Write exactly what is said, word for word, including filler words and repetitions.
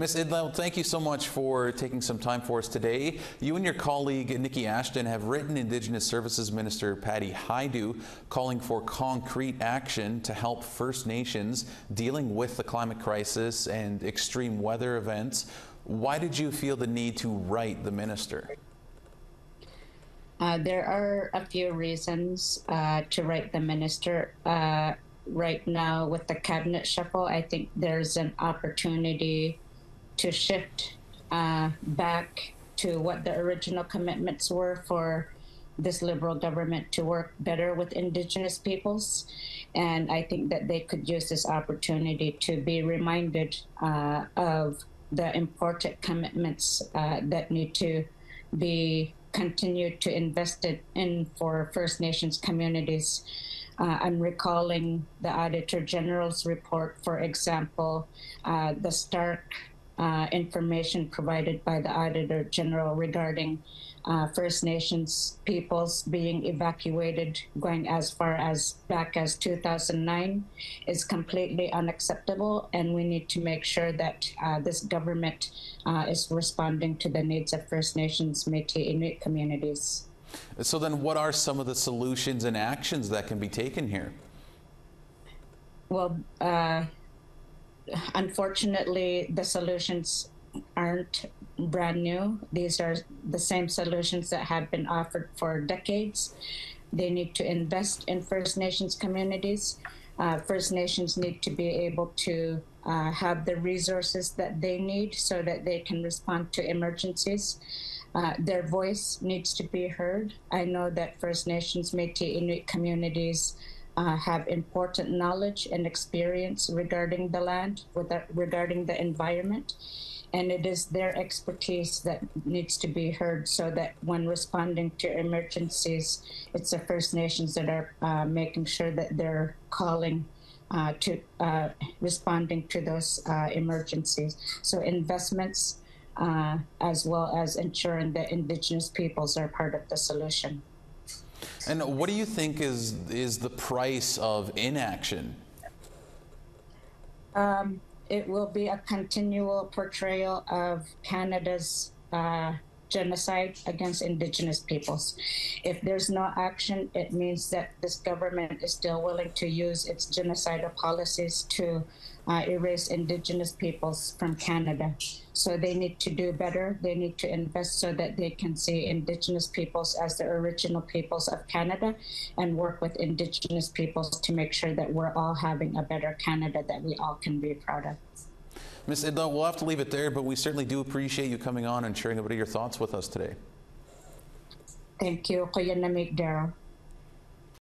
Miz Idlout, thank you so much for taking some time for us today. You and your colleague Nikki Ashton have written Indigenous Services Minister Patty Hajdu calling for concrete action to help First Nations dealing with the climate crisis and extreme weather events. Why did you feel the need to write the minister? Uh, there are a few reasons uh, to write the minister. Uh, right now, with the cabinet shuffle, I think there's an opportunity to shift uh, back to what the original commitments were for this Liberal government to work better with Indigenous peoples. And I think that they could use this opportunity to be reminded uh, of the important commitments uh, that need to be continue to invest it in for First Nations communities. Uh, I'm recalling the Auditor General's report, for example, uh, the stark uh, information provided by the Auditor General regarding uh, First Nations peoples being evacuated, going as far as back as two thousand nine, is completely unacceptable, and we need to make sure that uh, this government uh, is responding to the needs of First Nations, Métis, Inuit communities. So then what are some of the solutions and actions that can be taken here? Well, uh, unfortunately, the solutions aren't brand new. These are the same solutions that have been offered for decades. They need to invest in First Nations communities. Uh, First Nations need to be able to uh, have the resources that they need so that they can respond to emergencies. Uh, their voice needs to be heard. I know that First Nations, Métis, Inuit communities uh, have important knowledge and experience regarding the land, regarding the environment, and it is their expertise that needs to be heard so that when responding to emergencies, it's the First Nations that are uh, making sure that they're calling uh, to uh, responding to those uh, emergencies. So investments, Uh, as well as ensuring that Indigenous peoples are part of the solution. And what do you think is is the price of inaction? Um, it will be a continual portrayal of Canada's uh, genocide against Indigenous peoples. If there's no action, it means that this government is still willing to use its genocidal policies to uh, erase Indigenous peoples from Canada. So they need to do better. They need to invest so that they can see Indigenous peoples as the original peoples of Canada and work with Indigenous peoples to make sure that we're all having a better Canada that we all can be proud of. Miz Idlout, we'll have to leave it there, but we certainly do appreciate you coming on and sharing a bit of your thoughts with us today. Thank you.